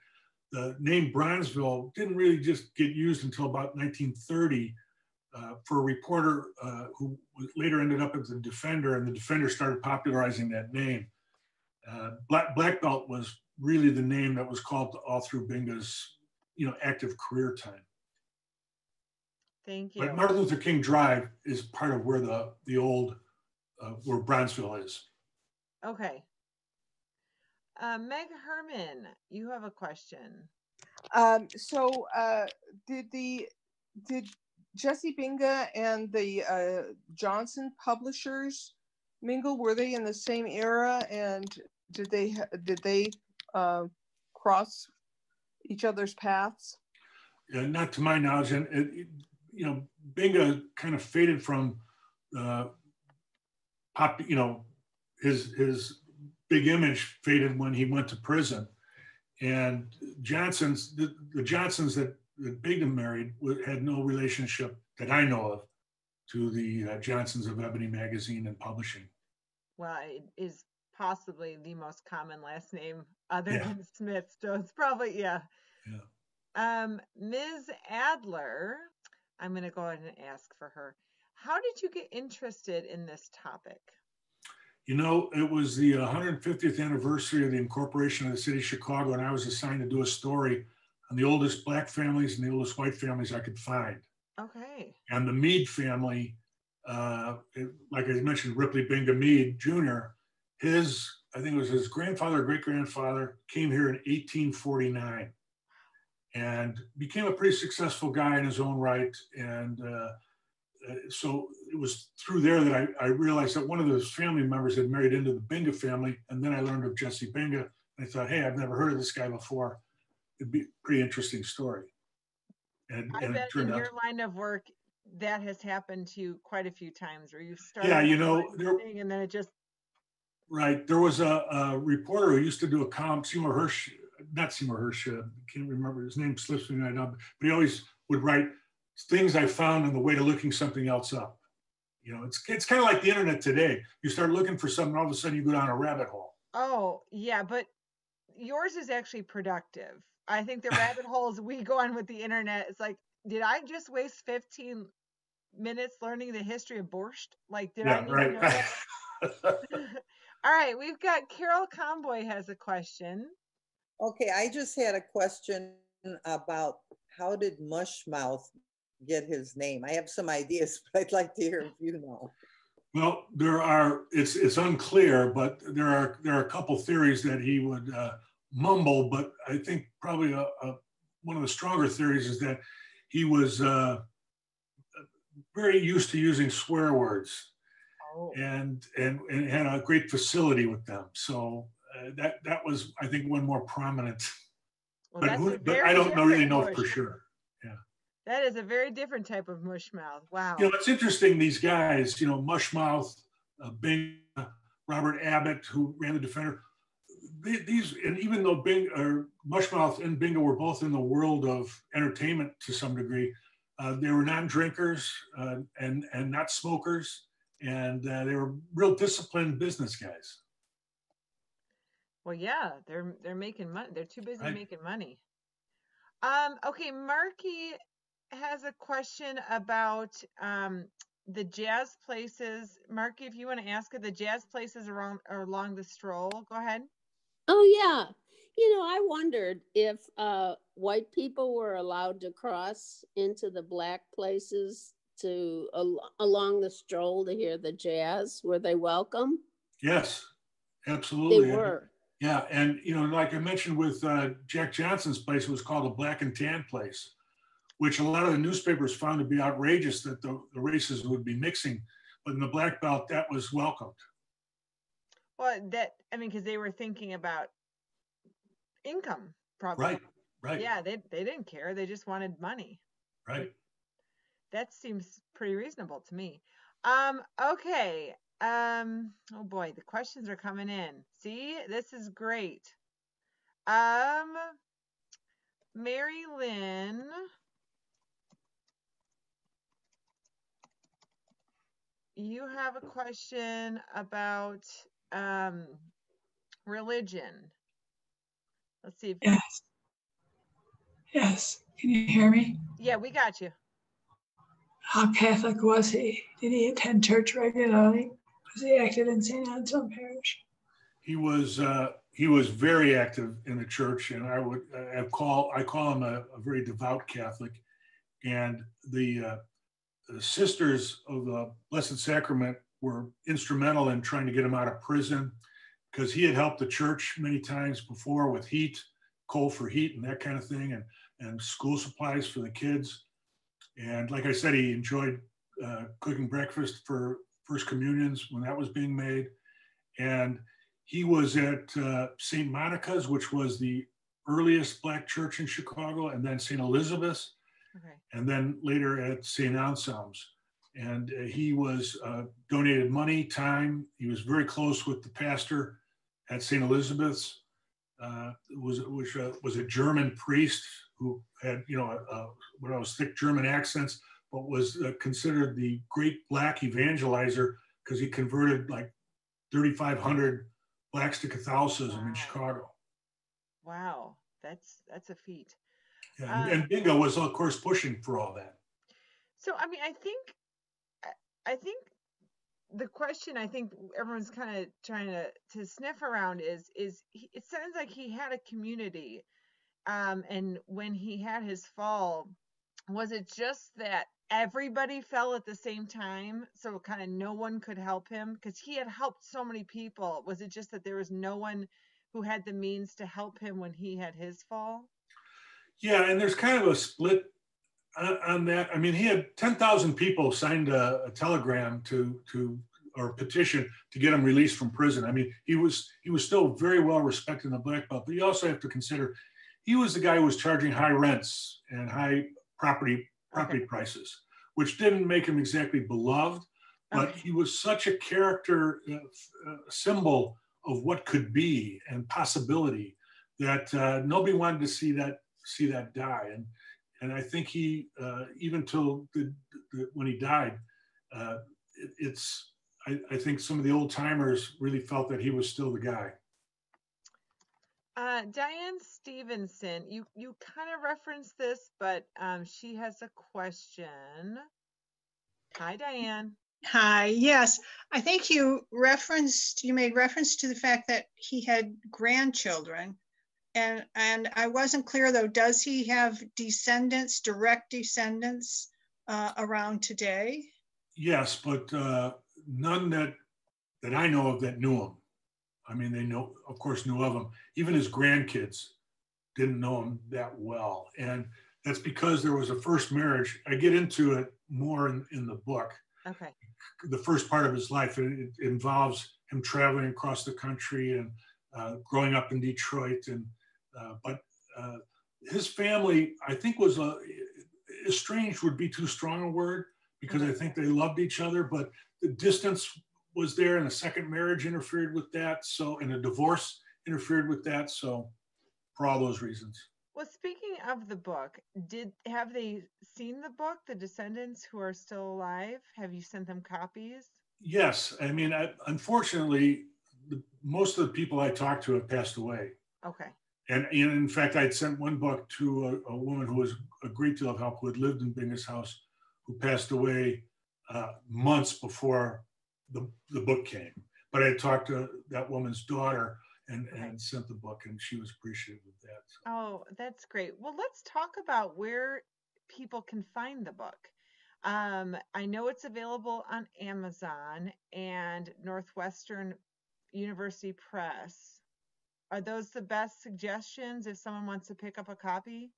the name Bronzeville didn't really just get used until about nineteen thirty uh, for a reporter uh, who later ended up as the Defender, and the Defender started popularizing that name. Uh, Black, Black Belt was really the name that was called all through Binga's, you know, active career time. Thank you. But Martin Luther King Drive is part of where the, the old, uh, where Bronzeville is. Okay. Uh, Meg Herman, you have a question. Um, so uh, did the, did Jesse Binga and the uh, Johnson publishers mingle? Were they in the same era, and did they, did they uh, cross each other's paths? Yeah, not to my knowledge. And it, it, you know, Binga kind of faded from, uh, pop, you know, his, his big image faded when he went to prison. And Johnson's, the, the Johnsons that, that Binga married had no relationship that I know of to the uh, Johnsons of Ebony Magazine and Publishing. Well, it is possibly the most common last name other yeah. than Smith, so it's probably, yeah. yeah. Um, Miz Adler, I'm going to go ahead and ask for her. How did you get interested in this topic? You know, it was the one hundred fiftieth anniversary of the incorporation of the city of Chicago, and I was assigned to do a story on the oldest Black families and the oldest white families I could find. Okay. And the Mead family, uh, it, like I mentioned, Ripley Binga Mead Junior, his, I think it was his grandfather or great-grandfather, came here in eighteen forty-nine. And became a pretty successful guy in his own right. And uh, so it was through there that I, I realized that one of those family members had married into the Binga family. And then I learned of Jesse Binga. And I thought, hey, I've never heard of this guy before. It'd be a pretty interesting story. And, I and bet it turned in out your line of work, that has happened to you quite a few times where you've started yeah, you know, there, thing and then it just. Right. There was a, a reporter who used to do a column, Seymour Hersh. Not Seymour Hersh, I can't remember, his name slips me right now, but he always would write things I found on the way to looking something else up. You know, it's it's kind of like the internet today. You start looking for something, all of a sudden you go down a rabbit hole. Oh, yeah, but yours is actually productive. I think the rabbit holes we go on with the internet, it's like, did I just waste fifteen minutes learning the history of borscht? Like, did yeah, I need right. to know that? All right, we've got Carol Comboy has a question. Okay, I just had a question about how did Mushmouth get his name? I have some ideas, but I'd like to hear if you know. Well, there are, it's it's unclear, but there are there are a couple theories that he would uh, mumble, but I think probably a, a one of the stronger theories is that he was uh, very used to using swear words, oh. and, and and had a great facility with them. So uh, that that was, I think, one more prominent. Well, but who, but I don't know, really know mush. for sure. Yeah, that is a very different type of Mushmouth. Wow. You know, it's interesting. These guys, you know, Mushmouth, uh, Binga, Robert Abbott, who ran the Defender. These, and even though Bing, or Mushmouth and Binga were both in the world of entertainment to some degree, uh, they were non-drinkers uh, and, and not smokers, and uh, they were real disciplined business guys. Well, yeah, they're, they're making money. They're too busy right. making money. Um, okay, Marky has a question about um, the jazz places. Marky, if you want to ask it, the jazz places around, or along the Stroll, go ahead. Oh, yeah. You know, I wondered if uh, white people were allowed to cross into the black places to al along the Stroll to hear the jazz. Were they welcome? Yes, absolutely. They were. And, yeah. And, you know, like I mentioned with uh, Jack Johnson's place, it was called a black and tan place, which a lot of the newspapers found to be outrageous that the, the races would be mixing. But in the Black Belt, that was welcomed. Well, that, I mean, because they were thinking about income, probably. Right, right. Yeah, they, they didn't care. They just wanted money. Right. That seems pretty reasonable to me. Um, okay. Um, oh, boy, the questions are coming in. See, this is great. Um, Mary Lynn. You have a question about... Um, religion. Let's see. If yes. Yes. Can you hear me? Yeah, we got you. How Catholic was he? Did he attend church regularly? Was he active in Saint Anselm Parish? He was. Uh, he was very active in the church, and I would uh, call. I call him a, a very devout Catholic. And the, uh, the sisters of the Blessed Sacrament were instrumental in trying to get him out of prison, because he had helped the church many times before with heat, coal for heat and that kind of thing, and, and school supplies for the kids. And like I said, he enjoyed uh, cooking breakfast for First Communions when that was being made. And he was at uh, Saint Monica's, which was the earliest black church in Chicago, and then Saint Elizabeth's, okay. and then later at Saint Anselm's. And he was uh, donated money, time. He was very close with the pastor at Saint Elizabeth's, uh, was which uh, was a German priest who had, you know, a, a, one of those thick German accents, but was uh, considered the great black evangelizer because he converted like thirty-five hundred blacks to Catholicism wow. in Chicago. Wow, that's that's a feat. Yeah, um, and, and Binga was, of course, pushing for all that. So I mean, I think. I think the question I think everyone's kind of trying to, to sniff around is, is he, it sounds like he had a community. Um, and when he had his fall, was it just that everybody fell at the same time? So kind of no one could help him because he had helped so many people. Was it just that there was no one who had the means to help him when he had his fall? Yeah. And there's kind of a split on that. I mean, he had ten thousand people signed a, a telegram to, to, or a petition to get him released from prison. I mean, he was, he was still very well respected in the Black Belt, but you also have to consider he was the guy who was charging high rents and high property, property okay. prices, which didn't make him exactly beloved, but okay. he was such a character uh, uh, symbol of what could be and possibility that uh, nobody wanted to see that, see that die. And, And I think he, uh, even till the, the, when he died, uh, it, it's, I, I think some of the old timers really felt that he was still the guy. Uh, Diane Stevenson, you, you kind of referenced this, but um, she has a question. Hi, Diane. Hi, yes. I think you referenced, you made reference to the fact that he had grandchildren. And, and I wasn't clear, though, does he have descendants, direct descendants uh, around today? Yes, but uh, none that, that I know of that knew him. I mean, they know, of course, knew of him. Even his grandkids didn't know him that well. And that's because there was a first marriage. I get into it more in, in the book. Okay. The first part of his life, and it involves him traveling across the country and uh, growing up in Detroit. And uh, but uh, his family, I think, was a, estranged would be too strong a word, because I think they loved each other, but the distance was there, and a second marriage interfered with that. So, and a divorce interfered with that. So, for all those reasons. Well, speaking of the book, did have they seen the book, the descendants who are still alive? Have you sent them copies? Yes. I mean, I, unfortunately, the, most of the people I talked to have passed away. Okay. And, and in fact, I had sent one book to a, a woman who was a great deal of help, who had lived in Binga's house, who passed away uh, months before the, the book came. But I had talked to that woman's daughter, and, okay. and sent the book, and she was appreciative of that. So. Oh, that's great. Well, let's talk about where people can find the book. Um, I know it's available on Amazon and Northwestern University Press. Are those the best suggestions if someone wants to pick up a copy?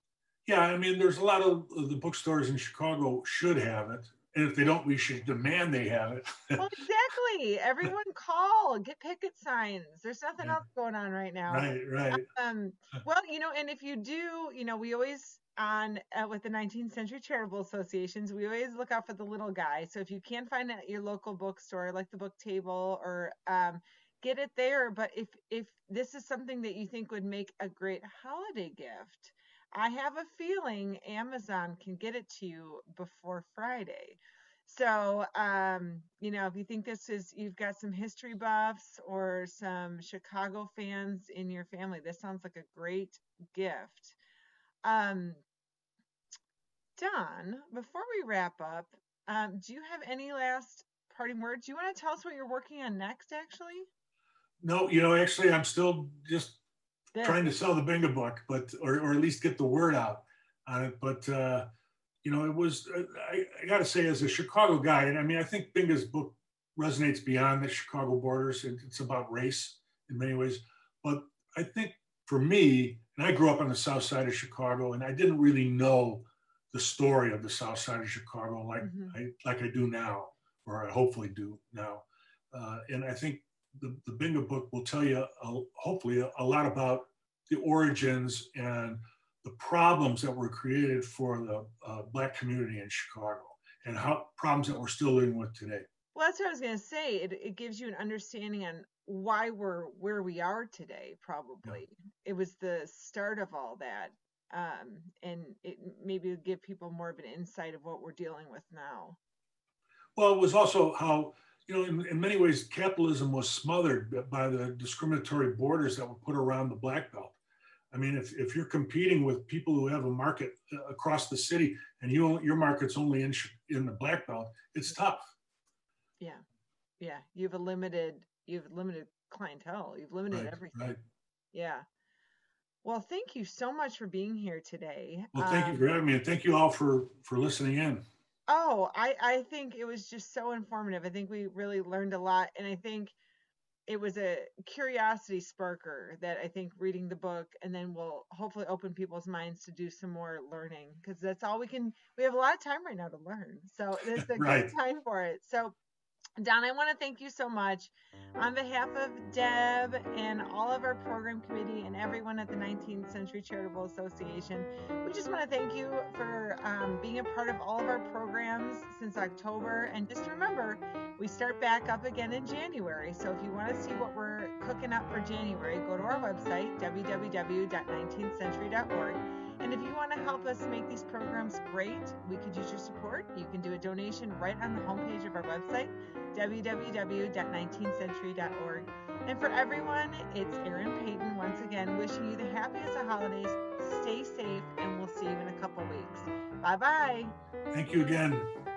Yeah, I mean, there's a lot of the bookstores in Chicago should have it. And if they don't, we should demand they have it. Well, exactly. Everyone call, get picket signs. There's nothing yeah. else going on right now. Right, right. Um, well, you know, and if you do, you know, we always on uh, with the nineteenth Century Charitable Associations, we always look out for the little guy. So if you can find it at your local bookstore, like the book table, or um, get it there. But if if this is something that you think would make a great holiday gift, I have a feeling Amazon can get it to you before Friday. So, um, you know, if you think this is, you've got some history buffs or some Chicago fans in your family, this sounds like a great gift. Um, Don, before we wrap up, um, do you have any last parting words? Do you want to tell us what you're working on next, actually? No, you know, actually, I'm still just trying to sell the Binga book, but or, or at least get the word out on it. But uh, you know, it was I, I got to say, as a Chicago guy, and I mean, I think Binga's book resonates beyond the Chicago borders. It, it's about race in many ways. But I think for me, and I grew up on the South Side of Chicago, and I didn't really know the story of the South Side of Chicago like mm-hmm. I like I do now, or I hopefully do now. Uh, and I think the, the Binga book will tell you, uh, hopefully, a, a lot about the origins and the problems that were created for the uh, Black community in Chicago, and how problems that we're still dealing with today. Well, that's what I was going to say. It, it gives you an understanding on why we're where we are today, probably. Yeah. It was the start of all that, um, and it maybe would give people more of an insight of what we're dealing with now. Well, it was also how... You know, in, in many ways, capitalism was smothered by the discriminatory borders that were put around the Black Belt. I mean, if, if you're competing with people who have a market across the city, and you your market's only in in the Black Belt, it's tough. Yeah, yeah. You've a limited you've limited clientele. You've limited right, everything. Right. Yeah. Well, thank you so much for being here today. Well, thank um, you for having me, and thank you all for for listening in. Oh, I, I think it was just so informative. I think we really learned a lot. And I think it was a curiosity sparker that I think reading the book, and then will hopefully open people's minds to do some more learning, because that's all we can. We have a lot of time right now to learn. So it's a right. good time for it. So, Don, I want to thank you so much. On behalf of Deb and all of our program committee and everyone at the nineteenth Century Charitable Association, we just want to thank you for um, being a part of all of our programs since October. And just remember, we start back up again in January. So if you want to see what we're cooking up for January, go to our website, w w w dot nineteenth century dot org. And if you want to help us make these programs great, we could use your support. You can do a donation right on the homepage of our website, w w w dot nineteenth century dot org. And for everyone, it's Erin Payton once again wishing you the happiest of holidays. Stay safe, and we'll see you in a couple weeks. Bye-bye. Thank you again.